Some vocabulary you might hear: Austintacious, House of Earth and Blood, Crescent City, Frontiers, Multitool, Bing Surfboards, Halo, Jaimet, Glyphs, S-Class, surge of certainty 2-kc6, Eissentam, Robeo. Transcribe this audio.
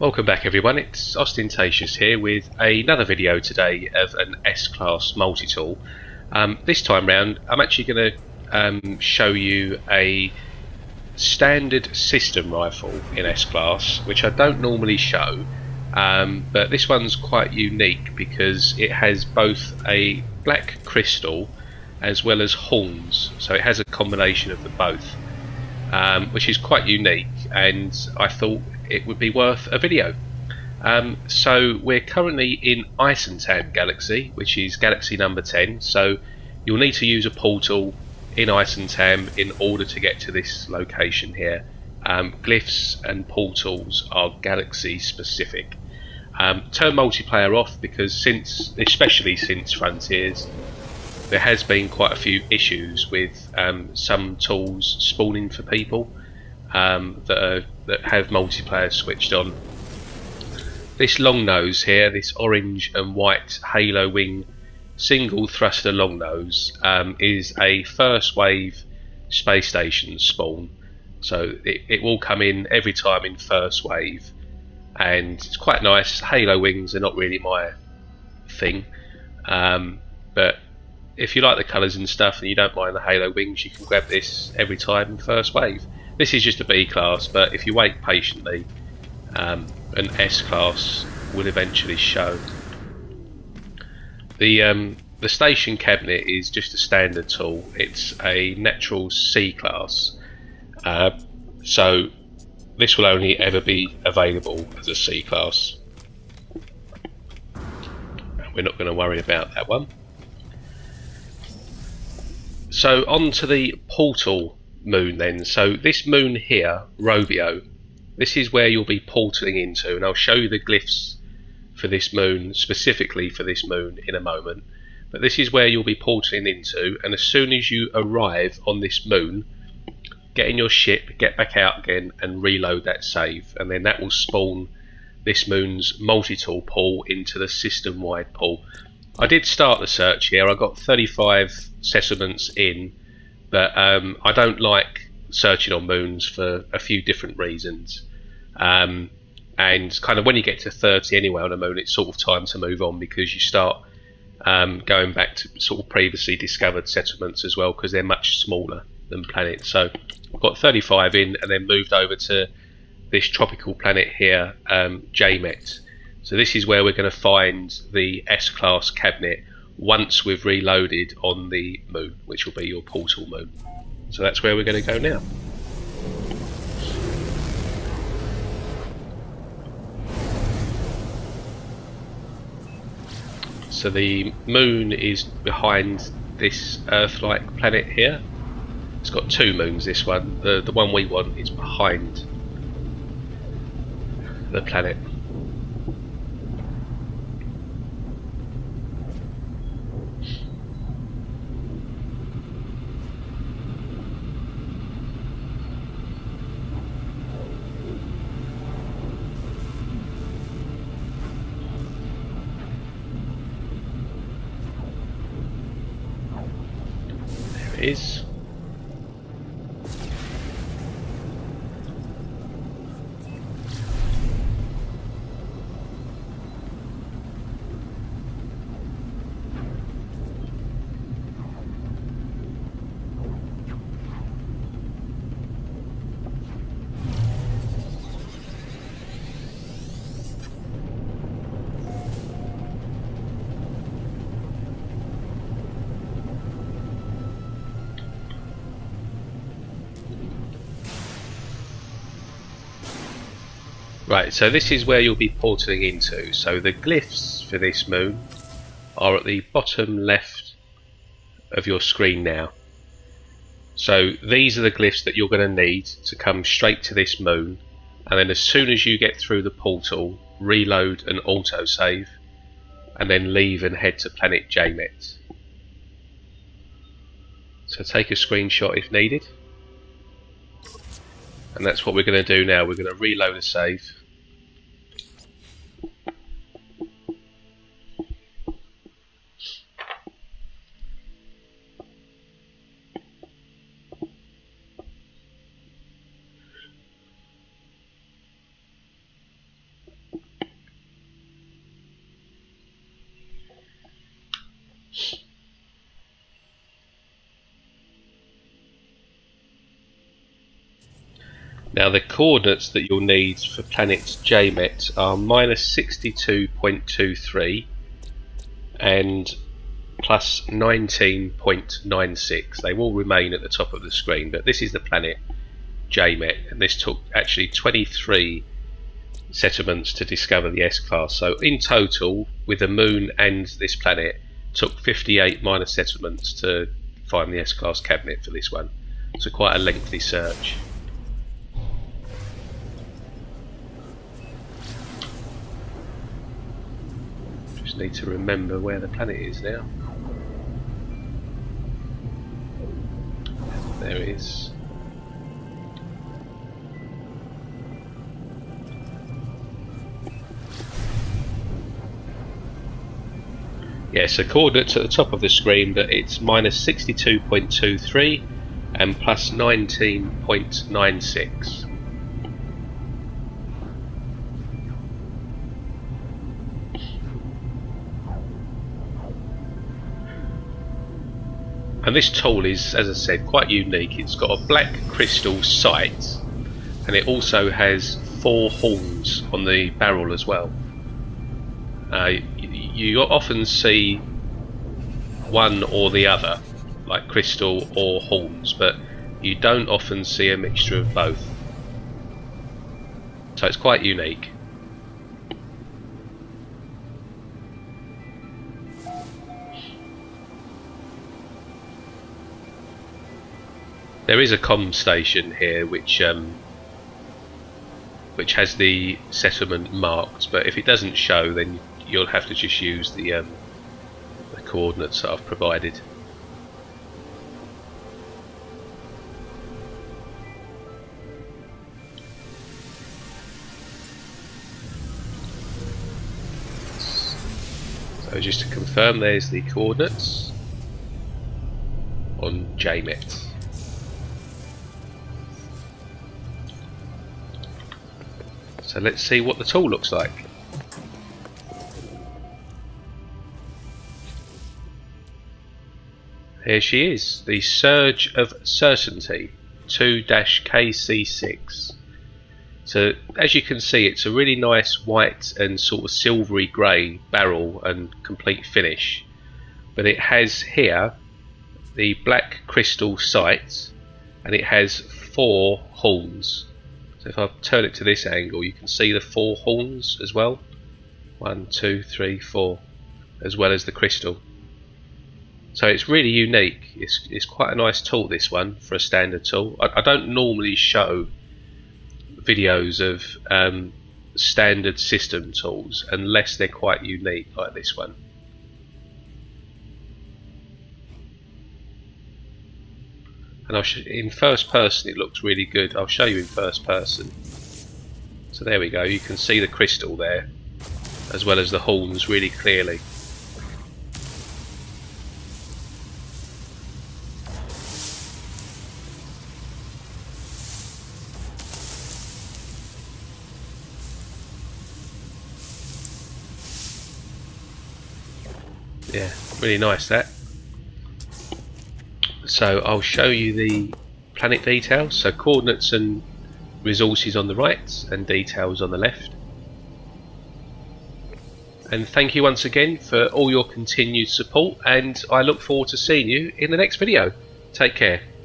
Welcome back everyone, it's Austintacious here with another video today of an S-Class multi-tool. This time round I'm actually going to show you a standard system rifle in S-Class, which I don't normally show, but this one's quite unique because it has both a black crystal as well as horns, so it has a combination of the both, which is quite unique, and I thought it would be worth a video. So we're currently in Eissentam Galaxy, which is Galaxy number 10, so you'll need to use a portal in Eissentam in order to get to this location here. Glyphs and portals are galaxy specific. Turn multiplayer off, because especially since Frontiers, there has been quite a few issues with some tools spawning for people that have multiplayer switched on. This long nose here, this orange and white Halo wing single thruster long nose, is a first wave space station spawn, so it will come in every time in first wave, and it's quite nice. Halo wings are not really my thing, but if you like the colours and stuff and you don't mind the Halo wings, you can grab this every time in first wave. This is just a B class, but if you wait patiently, an S class will eventually show. The station cabinet is just a standard tool. It's a natural C class, so this will only ever be available as a C class. We're not going to worry about that one. So on to the portal moon then. So this moon here, Robeo, this is where you'll be portaling into, and I'll show you the glyphs for this moon, specifically for this moon, in a moment. But this is where you'll be portaling into, and as soon as you arrive on this moon, get in your ship, get back out again and reload that save, and then that will spawn this moon's multi-tool pool into the system-wide pool. I did start the search here, I got 35 settlements in, but I don't like searching on moons for a few different reasons, and kind of when you get to 30 anyway on a moon, it's sort of time to move on, because you start going back to sort of previously discovered settlements as well, because they're much smaller than planets. So I've got 35 in and then moved over to this tropical planet here, Jaimet. So this is where we're going to find the S-Class cabinet once we've reloaded on the moon, which will be your portal moon. So that's where we're going to go now. So the moon is behind this Earth-like planet here. It's got two moons, this one. The one we want is behind the planet. Is right, so this is where you'll be portaling into. So the glyphs for this moon are at the bottom left of your screen now. So these are the glyphs that you're going to need to come straight to this moon, and then as soon as you get through the portal, reload and autosave, and then leave and head to planet Jaimet. So take a screenshot if needed. And that's what we're going to do now. We're going to reload a save. Now the coordinates that you'll need for planet Jaimet are -62.23 and +19.96. They will remain at the top of the screen, but this is the planet Jaimet, and this took actually 23 settlements to discover the S-Class. So in total, with the moon and this planet, took 58 minor settlements to find the S-Class cabinet for this one. So quite a lengthy search. Just need to remember where the planet is now. There it is. Yeah, so coordinates at the top of the screen, but it's -62.23 and +19.96. And this tool is, as I said, quite unique. It's got a black crystal sight, and it also has 4 horns on the barrel as well. You often see one or the other, like crystal or horns, but you don't often see a mixture of both. So it's quite unique. There is a comm station here which has the settlement marked, but if it doesn't show, then you'll have to just use the coordinates that I've provided. So just to confirm, there's the coordinates on Jaimet. So let's see what the tool looks like. Here she is, the Surge of Certainty 2-kc6. So as you can see, it's a really nice white and sort of silvery grey barrel and complete finish, but it has here the black crystal sight, and it has 4 horns. So if I turn it to this angle, you can see the 4 horns as well, 1, 2, 3, 4, as well as the crystal. So it's really unique. It's quite a nice tool, this one, for a standard tool. I don't normally show videos of standard system tools unless they're quite unique like this one. And in first person it looks really good. I'll show you in first person. So there we go, you can see the crystal there as well as the horns really clearly. Yeah, really nice that. So I'll show you the planet details. So coordinates and resources on the right and details on the left. And thank you once again for all your continued support, and I look forward to seeing you in the next video. Take care.